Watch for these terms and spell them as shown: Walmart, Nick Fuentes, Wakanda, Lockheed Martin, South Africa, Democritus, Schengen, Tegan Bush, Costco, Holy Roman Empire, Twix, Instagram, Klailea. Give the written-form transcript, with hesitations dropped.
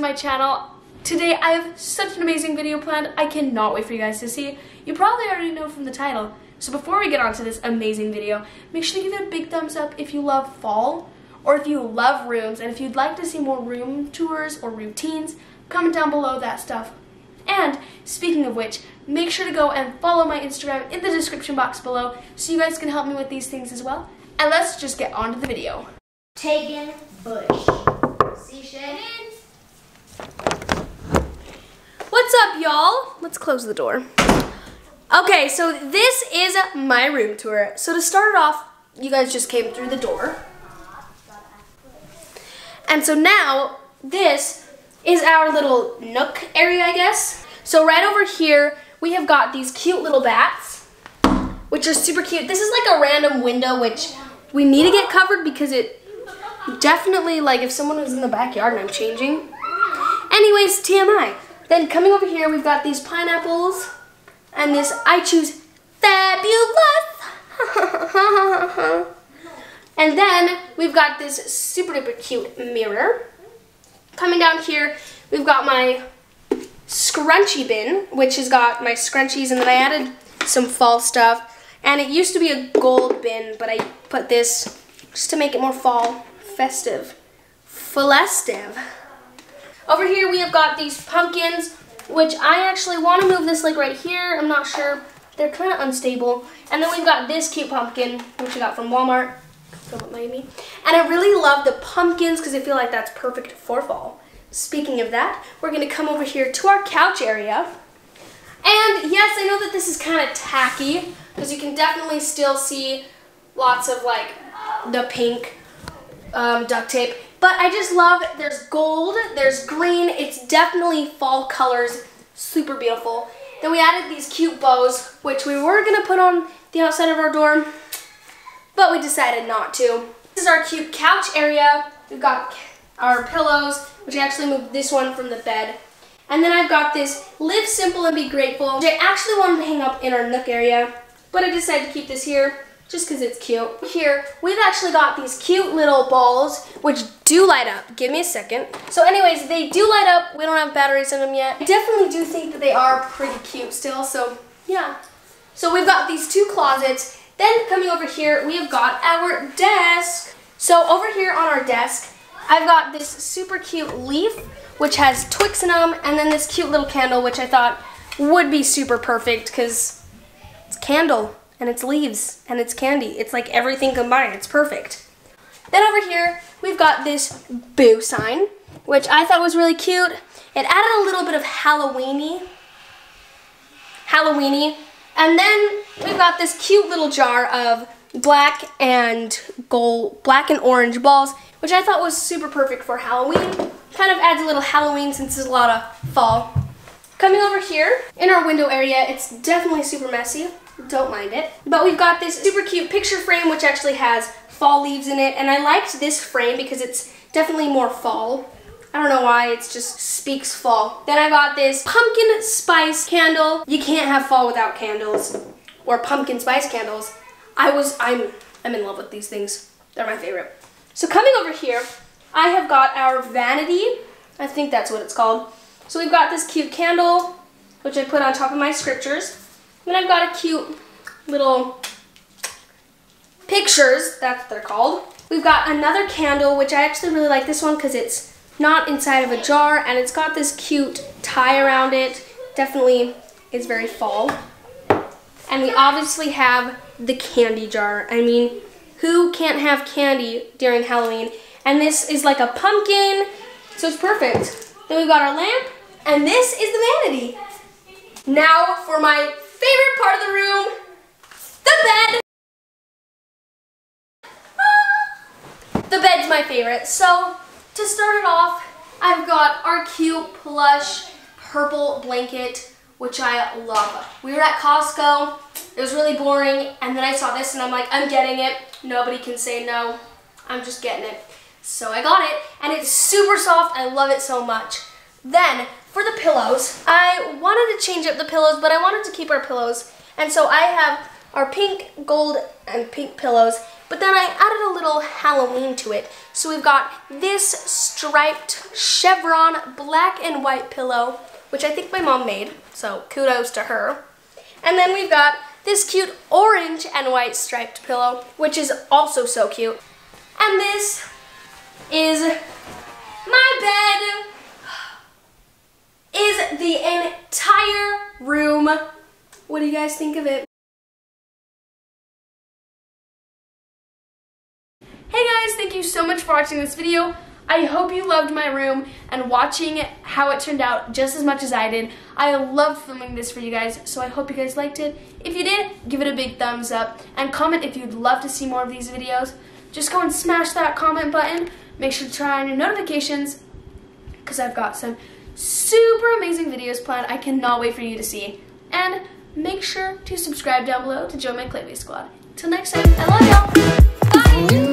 to my channel. Today I have such an amazing video planned. I cannot wait for you guys to see. You probably already know from the title. So before we get on to this amazing video, make sure to give it a big thumbs up if you love fall or if you love rooms, and if you'd like to see more room tours or routines, comment down below that stuff. And speaking of which, make sure to go and follow my Instagram in the description box below so you guys can help me with these things as well. And let's just get on to the video. Tegan Bush. See Shannon. What's up, y'all? Let's close the door. Okay, so this is my room tour. So to start it off, you guys just came through the door. And so now, this is our little nook area, I guess. So right over here, we have got these cute little bats, which are super cute. This is like a random window, which we need to get covered because it definitely, like, if someone was in the backyard and I'm changing. Anyways, TMI. Then coming over here, we've got these pineapples and this I Choose Fabulous. And then we've got this super duper cute mirror. Coming down here, we've got my scrunchie bin, which has got my scrunchies, and then I added some fall stuff. And it used to be a gold bin, but I put this just to make it more fall festive. Festive. Over here we have got these pumpkins, which I actually want to move this like right here. I'm not sure. They're kind of unstable. And then we've got this cute pumpkin, which I got from Walmart. And I really love the pumpkins because I feel like that's perfect for fall. Speaking of that, we're going to come over here to our couch area. And yes, I know that this is kind of tacky because you can definitely still see lots of like the pink duct tape. But I just love, there's gold, there's green, it's definitely fall colors, super beautiful. Then we added these cute bows, which we were going to put on the outside of our door, but we decided not to. This is our cute couch area. We've got our pillows, which I actually moved this one from the bed. And then I've got this Live Simple and Be Grateful, which I actually wanted to hang up in our nook area, but I decided to keep this here just because it's cute. Here, we've actually got these cute little balls, which do light up. Give me a second. So anyways, they do light up. We don't have batteries in them yet. I definitely do think that they are pretty cute still, so yeah. So we've got these two closets. Then coming over here, we have got our desk. So over here on our desk, I've got this super cute leaf, which has Twix in them, and then this cute little candle, which I thought would be super perfect because it's a candle, and it's leaves, and it's candy. It's like everything combined. It's perfect. Then over here, we've got this boo sign, which I thought was really cute. It added a little bit of Halloweeny. And then we've got this cute little jar of black and orange balls, which I thought was super perfect for Halloween. Kind of adds a little Halloween since there's a lot of fall. Coming over here in our window area, it's definitely super messy. Don't mind it. But we've got this super cute picture frame, which actually has fall leaves in it. And I liked this frame because it's definitely more fall. I don't know why, it just speaks fall. Then I got this pumpkin spice candle. You can't have fall without candles, or pumpkin spice candles. I'm in love with these things. They're my favorite. So coming over here, I have got our vanity. I think that's what it's called. So we've got this cute candle, which I put on top of my scriptures. Then I've got a cute little pictures, that's what they're called. We've got another candle, which I actually really like this one because it's not inside of a jar, and it's got this cute tie around it. Definitely is very fall. And we obviously have the candy jar. I mean, who can't have candy during Halloween? And this is like a pumpkin, so it's perfect. Then we've got our lamp, and this is the vanity. Now for my favorite part of the room, the bed. Ah! The bed's my favorite, so to start it off, I've got our cute plush purple blanket, which I love. We were at Costco, it was really boring, and then I saw this and I'm like, I'm getting it. Nobody can say no, I'm just getting it. So I got it, and it's super soft, I love it so much. Then, for the pillows, I wanted to change up the pillows, but I wanted to keep our pillows, and so I have are pink, gold, and pink pillows, but then I added a little Halloween to it. So we've got this striped chevron black and white pillow, which I think my mom made, so kudos to her. And then we've got this cute orange and white striped pillow, which is also so cute. And this is my bed. Is the entire room. What do you guys think of it? Hey guys, thank you so much for watching this video. I hope you loved my room and watching how it turned out just as much as I did. I loved filming this for you guys, so I hope you guys liked it. If you did, give it a big thumbs up and comment if you'd love to see more of these videos. Just go and smash that comment button. Make sure to turn on your notifications because I've got some super amazing videos planned. I cannot wait for you to see. And make sure to subscribe down below to join my Klailea squad. Till next time, I love y'all. Bye!